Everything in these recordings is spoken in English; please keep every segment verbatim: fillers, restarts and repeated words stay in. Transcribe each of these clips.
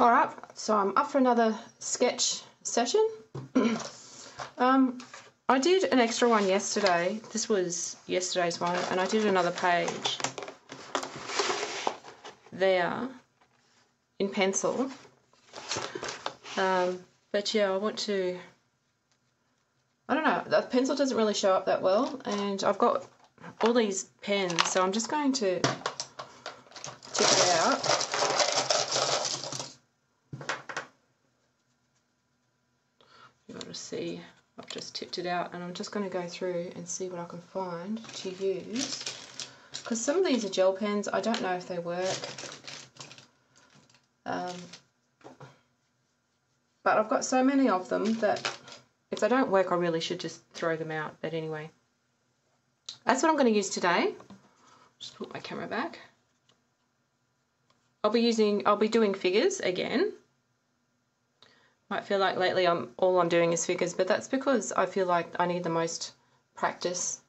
All right, so I'm up for another sketch session. um, I did an extra one yesterday. This was yesterday's one, and I did another page there in pencil. Um, but yeah, I want to, I don't know, the pencil doesn't really show up that well, and I've got all these pens, so I'm just going to check it out. See, I've just tipped it out, and I'm just going to go through and see what I can find to use, because some of these are gel pens. I don't know if they work, um, but I've got so many of them that if they don't work I really should just throw them out. But anyway, that's what I'm going to use today. Just put my camera back. I'll be using I'll be doing figures again. Might feel like lately I'm all I'm doing is figures, but that's because I feel like I need the most practice.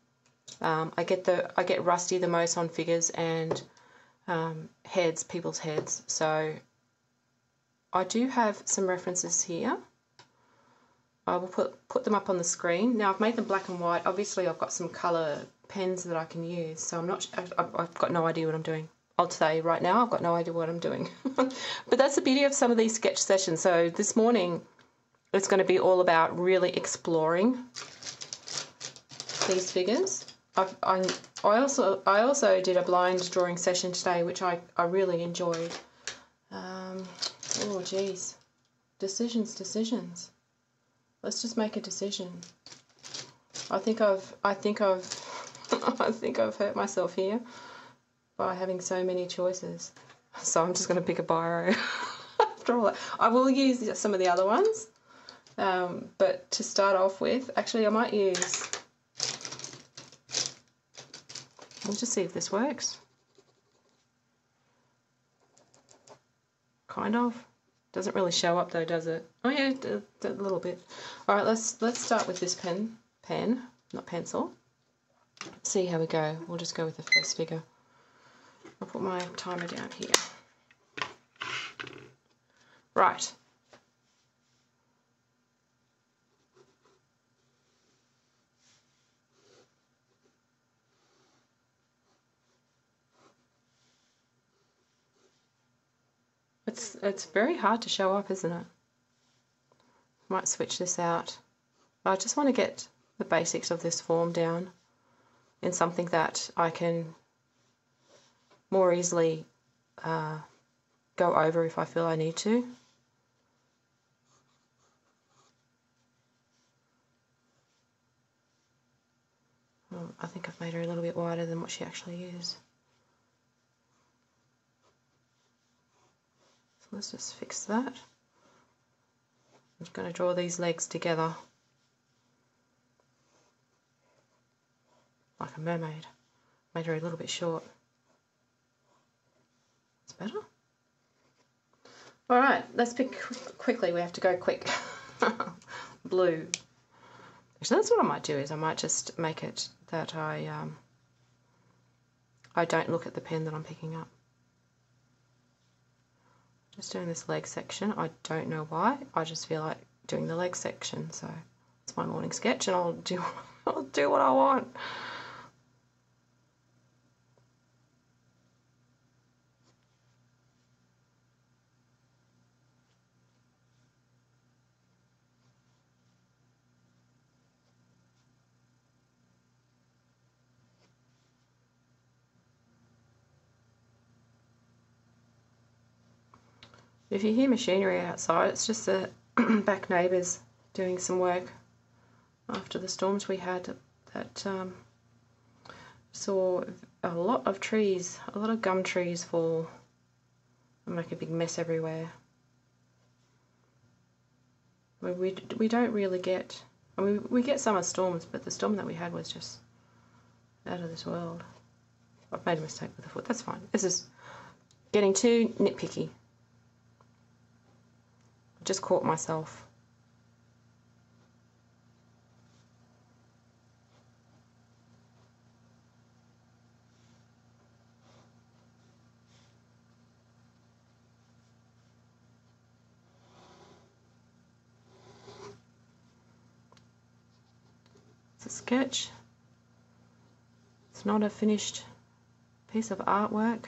Um, I get the I get rusty the most on figures and um, heads, people's heads. So I do have some references here. I will put put them up on the screen. Now I've made them black and white. Obviously I've got some colour pens that I can use. So I'm not. I've, I've got no idea what I'm doing. I'll say right now I've got no idea what I'm doing. But that's the beauty of some of these sketch sessions. So this morning it's going to be all about really exploring these figures. I've, I, I also I also did a blind drawing session today, which I, I really enjoyed. Um, oh geez, decisions, decisions. Let's just make a decision. I think I've I think I've I think I've hurt myself here by having so many choices, so I'm just going to pick a biro. After all that, I will use some of the other ones, um, but to start off with, actually I might use, we'll just see if this works, kind of, doesn't really show up though, does it? Oh yeah, a little bit. Alright, let's let's start with this pen, pen, not pencil, see how we go. We'll just go with the first figure. I'll put my timer down here. Right. It's it's very hard to show up, isn't it? Might switch this out. I just want to get the basics of this form down in something that I can more easily uh, go over if I feel I need to. Oh, I think I've made her a little bit wider than what she actually is. So let's just fix that. I'm just going to draw these legs together like a mermaid. Made her a little bit short. Better. All right, let's pick quickly. We have to go quick. Blue. So that's what I might do, is I might just make it that I um, I don't look at the pen that I'm picking up. Just doing this leg section. I don't know why. I just feel like doing the leg section. So it's my morning sketch, and I'll do I'll do what I want. If you hear machinery outside, it's just the back neighbours doing some work after the storms we had that um, saw a lot of trees, a lot of gum trees fall and make a big mess everywhere. We, we, we don't really get, I mean, we get summer storms, but the storm that we had was just out of this world. I've made a mistake with the foot, that's fine. This is getting too nitpicky. Just caught myself. sketch. It's not a finished piece of artwork.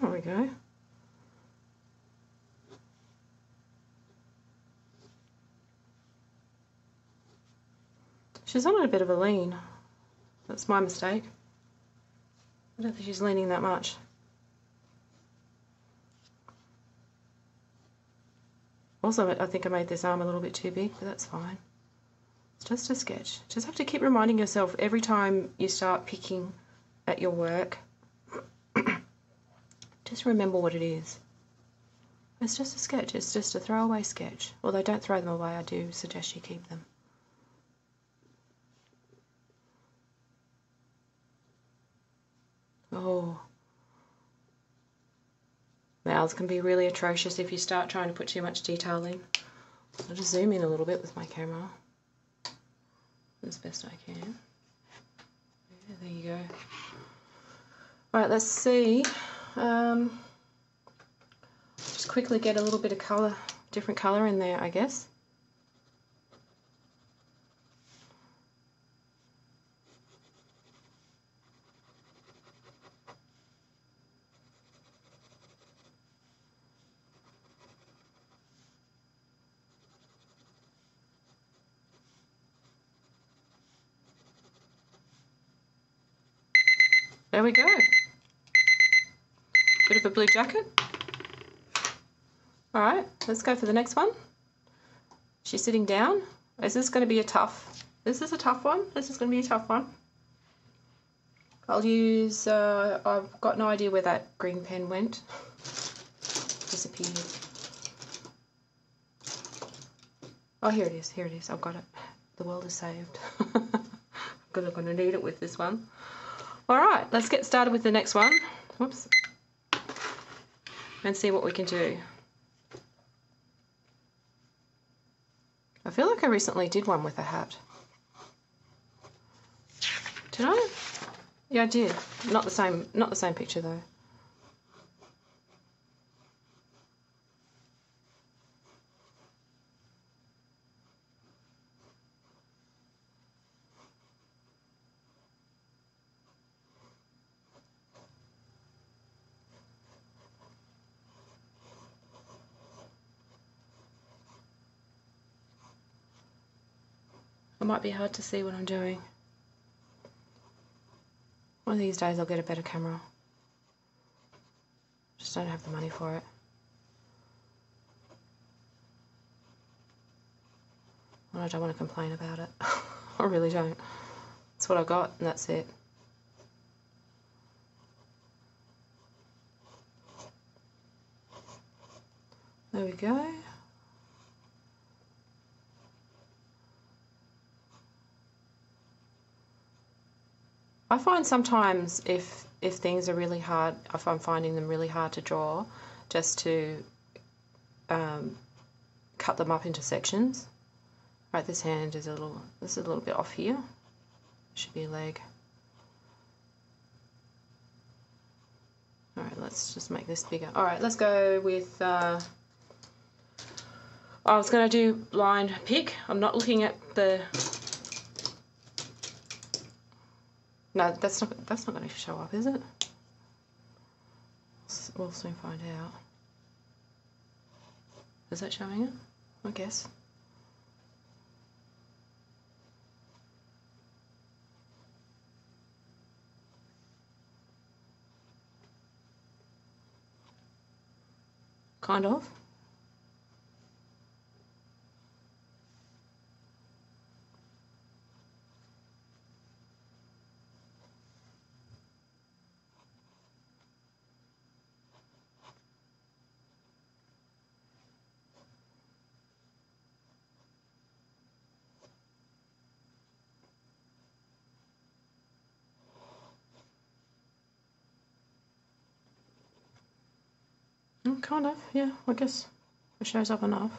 There we go. She's on a bit of a lean. That's my mistake. I don't think she's leaning that much. Also, I think I made this arm a little bit too big, but that's fine. It's just a sketch. Just have to keep reminding yourself every time you start picking at your work. Just remember what it is. It's just a sketch. It's just a throwaway sketch. Although don't throw them away. I do suggest you keep them. Oh. Mouths can be really atrocious if you start trying to put too much detail in. I'll just zoom in a little bit with my camera. As best I can. Yeah, there you go. Alright, let's see. Um, just quickly get a little bit of colour, different colour in there, I guess. There we go. Bit of a blue jacket. Alright, let's go for the next one. She's sitting down. Is this going to be a tough? This is a tough one. This is going to be a tough one. I'll use, uh, I've got no idea where that green pen went. Disappeared. Oh, here it is, here it is. I've got it. The world is saved. I'm going to need it with this one. Alright, let's get started with the next one. Whoops. And see what we can do. I feel like I recently did one with a hat. Did I? Yeah, I did. Not the same, not the same picture though. Might be hard to see what I'm doing. One of these days I'll get a better camera. Just don't have the money for it. And I don't want to complain about it. I really don't. It's what I got and that's it. There we go. I find sometimes if if things are really hard, if I'm finding them really hard to draw, just to um, cut them up into sections. Right, this hand is a little, this is a little bit off here. Should be a leg. All right, let's just make this bigger. All right, let's go with. Uh, I was going to do blind pick. I'm not looking at the. No, that's not that's not going to show up, is it? We'll soon find out. Is that showing it? I guess. Kind of. Um, kind of, yeah, I guess it shows up enough.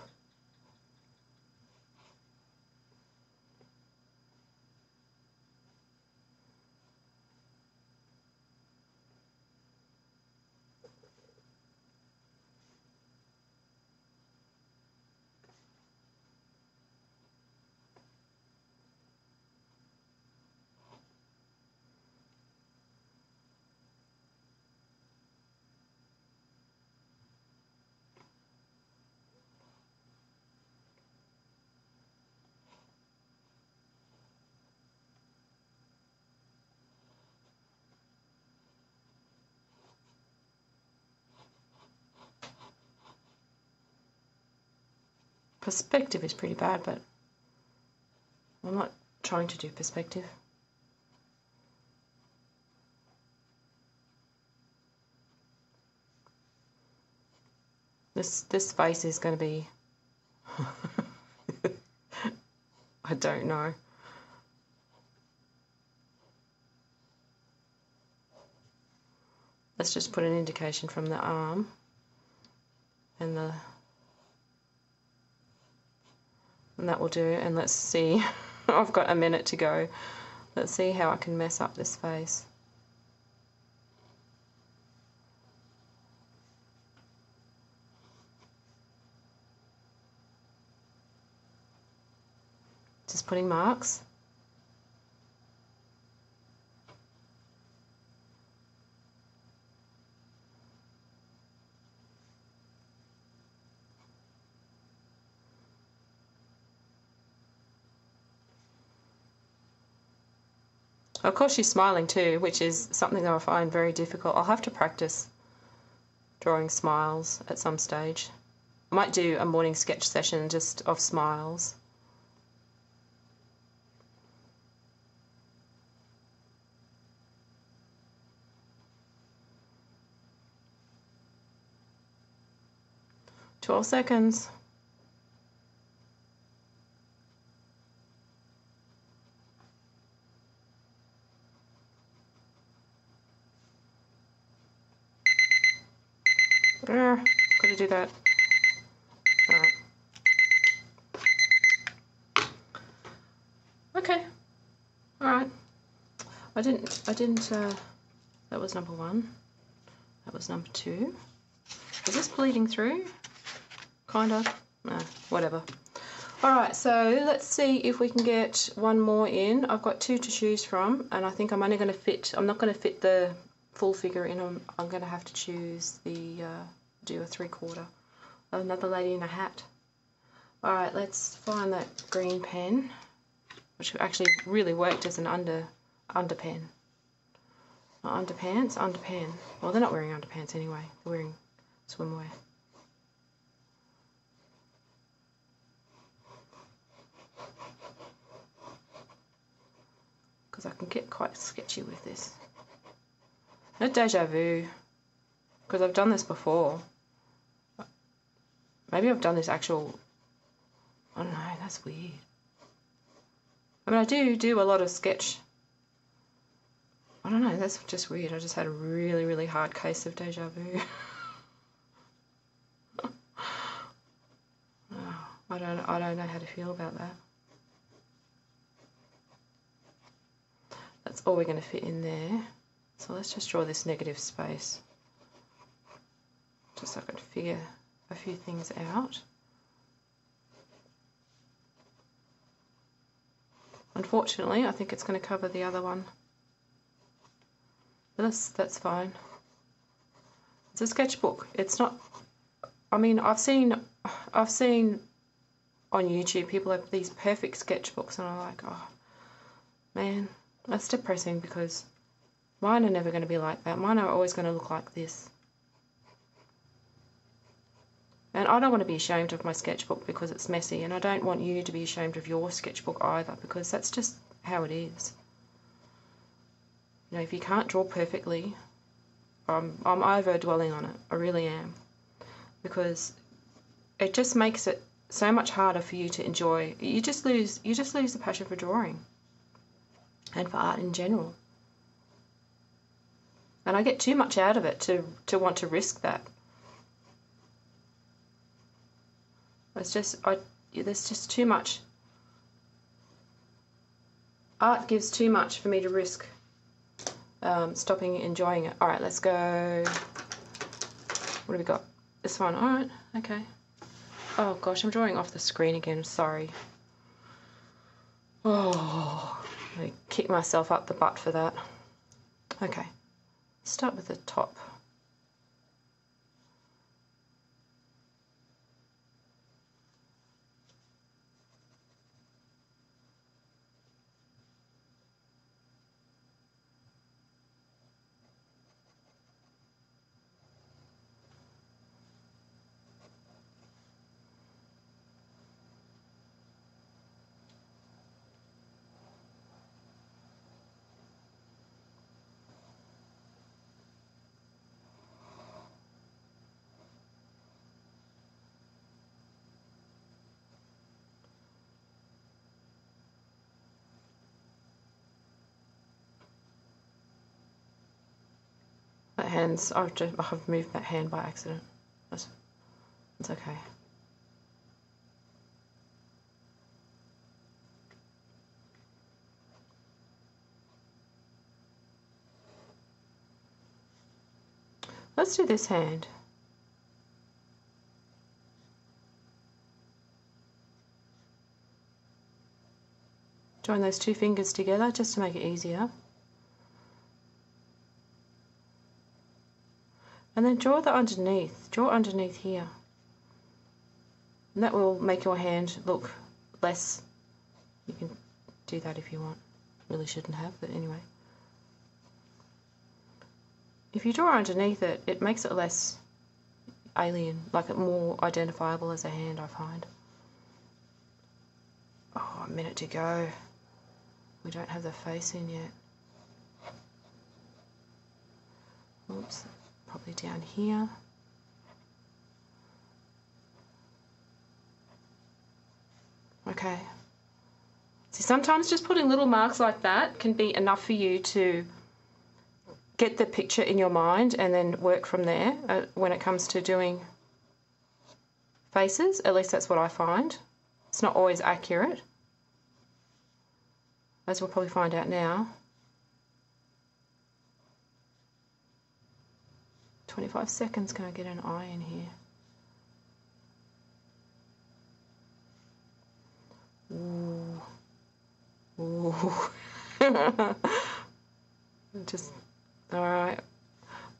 Perspective is pretty bad, but I'm not trying to do perspective. This this face is going to be I don't know. Let's just put an indication from the arm and the And that will do, and let's see. I've got a minute to go. Let's see how I can mess up this face. Just putting marks. Of course she's smiling too, which is something that I find very difficult. I'll have to practice drawing smiles at some stage. I might do a morning sketch session just of smiles. twelve seconds. Uh, gotta do that. Alright. Okay. Alright. I didn't, I didn't, uh, that was number one. That was number two. Is this bleeding through? Kind of. Nah, whatever. Alright, so let's see if we can get one more in. I've got two to choose from, and I think I'm only going to fit, I'm not going to fit the full figure in. I'm, I'm going to have to choose the, uh, do a three-quarter. Another lady in a hat. Alright, let's find that green pen, which actually really worked as an under, under pen. Not underpants, underpan. Well, they're not wearing underpants anyway. They're wearing swimwear. Because I can get quite sketchy with this. No deja vu, because I've done this before. Maybe I've done this actual, I don't know, that's weird. I mean, I do do a lot of sketch. I don't know, that's just weird. I just had a really, really hard case of deja vu. Oh, I don't, I don't know how to feel about that. That's all we're going to fit in there. So let's just draw this negative space, just so I can figure a few things out. Unfortunately, I think it's going to cover the other one. But that's, that's fine. It's a sketchbook. It's not, I mean, I've seen, I've seen on YouTube people have these perfect sketchbooks, and I'm like, oh, man, that's depressing, because mine are never going to be like that. Mine are always going to look like this. And I don't want to be ashamed of my sketchbook because it's messy, and I don't want you to be ashamed of your sketchbook either, because that's just how it is. You know, if you can't draw perfectly, I'm, I'm over-dwelling on it. I really am. Because it just makes it so much harder for you to enjoy. You just lose, you just lose the passion for drawing and for art in general. And I get too much out of it to, to want to risk that. It's just, I, there's just too much. Art gives too much for me to risk um, stopping enjoying it. All right, let's go. What have we got? This one. All right, okay. Oh, gosh, I'm drawing off the screen again. Sorry. Oh, I'm going to kick myself up the butt for that. Okay, start with the top. Hands, I've, just, I've moved that hand by accident. That's, that's okay. Let's do this hand. Join those two fingers together just to make it easier. And then draw the underneath, draw underneath here. And that will make your hand look less. You can do that if you want. Really shouldn't have, but anyway. If you draw underneath it, it makes it less alien, like it more identifiable as a hand, I find. Oh, a minute to go. We don't have the face in yet. Oops. Probably down here. Okay. See, sometimes just putting little marks like that can be enough for you to get the picture in your mind and then work from there uh, when it comes to doing faces. At least that's what I find. It's not always accurate, as we'll probably find out now. twenty-five seconds, can I get an eye in here? Ooh. Ooh. Just, alright.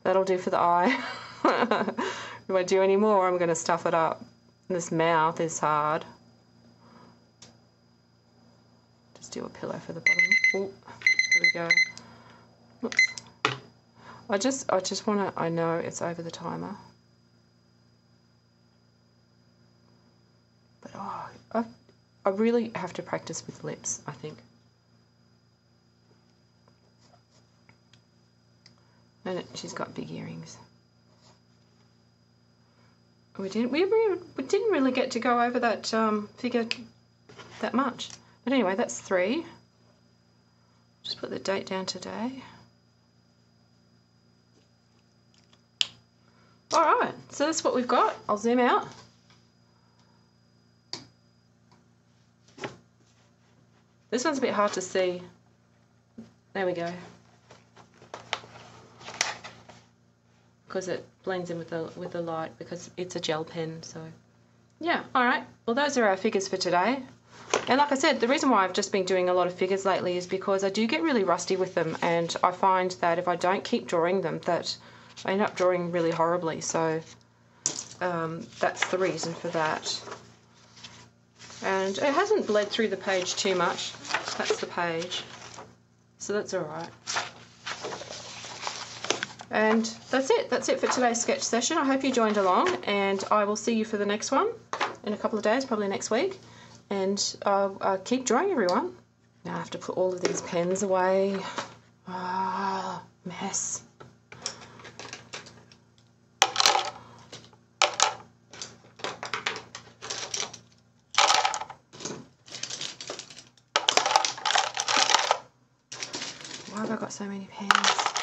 That'll do for the eye. If I do any more, I'm going to stuff it up. This mouth is hard. Just do a pillow for the bottom. Ooh, there we go. Oops. I just, I just want to, I know it's over the timer, but oh, I, I really have to practice with lips, I think. And it, she's got big earrings. We didn't, we, we didn't really get to go over that um, figure that much. But anyway, that's three. Just put the date down today. Alright, so that's what we've got. I'll zoom out. This one's a bit hard to see. There we go. Because it blends in with the, with the light, because it's a gel pen, so. Yeah, alright. Well, those are our figures for today. And like I said, the reason why I've just been doing a lot of figures lately is because I do get really rusty with them, and I find that if I don't keep drawing them, that I end up drawing really horribly, so um, that's the reason for that. And it hasn't bled through the page too much. That's the page. So that's alright. And that's it. That's it for today's sketch session. I hope you joined along, and I will see you for the next one in a couple of days, probably next week. And I'll, I'll keep drawing, everyone. Now I have to put all of these pens away. Ah, mess. So many pens.